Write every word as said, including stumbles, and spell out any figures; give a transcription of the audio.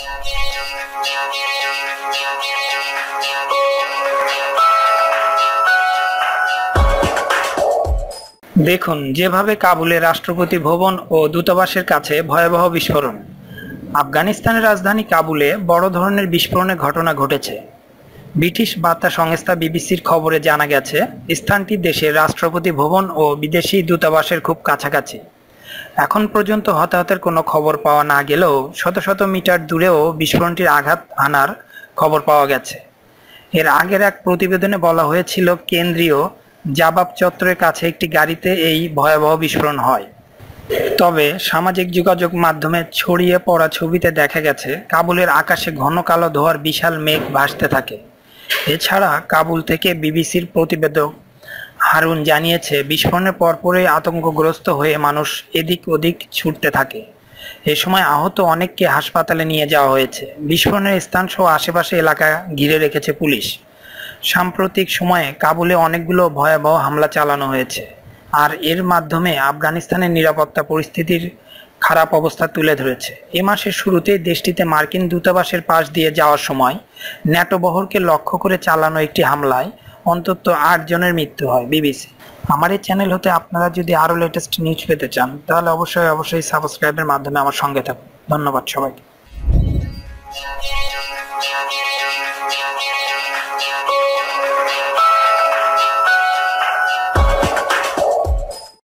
দেখুন যেভাবে কাবুলে রাষ্ট্রপতি ভবন ও দূতাবাসের কাছে ভয়াবহ বিস্ফোরণ। আফগানিস্তানের রাজধানী কাবুলে বড় ধরনের বিস্ফোরণের ঘটনা ঘটেছে। ব্রিটিশ বার্তা সংস্থা বিবিসির খবরে জানা গেছে, স্থানটি দেশের রাষ্ট্রপতি ভবন ও বিদেশি দূতাবাসের খুব কাছাকাছি। এখন পর্যন্ত হতাহতের কোনো খবর পাওয়া না গেলেও শত শত মিটার দূরেও বিস্ফোরণটির আঘাত আনার খবর পাওয়া গেছে। এর আগের এক প্রতিবেদনে বলা হয়েছিল, কেন্দ্রীয় জাবাব চত্বরের কাছে একটি গাড়িতে এই ভয়াবহ বিস্ফোরণ হয়। তবে সামাজিক যোগাযোগ মাধ্যমে ছড়িয়ে পড়া ছবিতে দেখা গেছে, কাবুলের আকাশে ঘন কালো ধোঁয়ার বিশাল মেঘ ভাসতে থাকে। এছাড়া কাবুল থেকে বিবিসির প্রতিবেদক হারুন জানিয়েছে, বিস্ফোরণের পরপরই আতঙ্কগ্রস্ত হয়ে মানুষ এদিক ওদিক ছুটতে থাকে। এ সময় আহত অনেককে হাসপাতালে নিয়ে যাওয়া হয়েছে। বিস্ফোরণের স্থান সহ আশেপাশে এলাকা ঘিরে রেখেছে পুলিশ। সাম্প্রতিক সময়ে কাবুলে অনেকগুলো ভয়াবহ হামলা চালানো হয়েছে, আর এর মাধ্যমে আফগানিস্তানের নিরাপত্তা পরিস্থিতির খারাপ অবস্থা তুলে ধরেছে। এ মাসের শুরুতে দেশটিতে মার্কিন দূতাবাসের পাশ দিয়ে যাওয়ার সময় ন্যাটো বহরকে লক্ষ্য করে চালানো একটি হামলায় অন্তত আট জনের মৃত্যু হয়। বিবিসি আমার এই চ্যানেল হতে আপনারা যদি আরও লেটেস্ট নিউজ পেতে চান, তাহলে অবশ্যই অবশ্যই সাবস্ক্রাইবের মাধ্যমে আমার সঙ্গে থাকুন। ধন্যবাদ সবাইকে।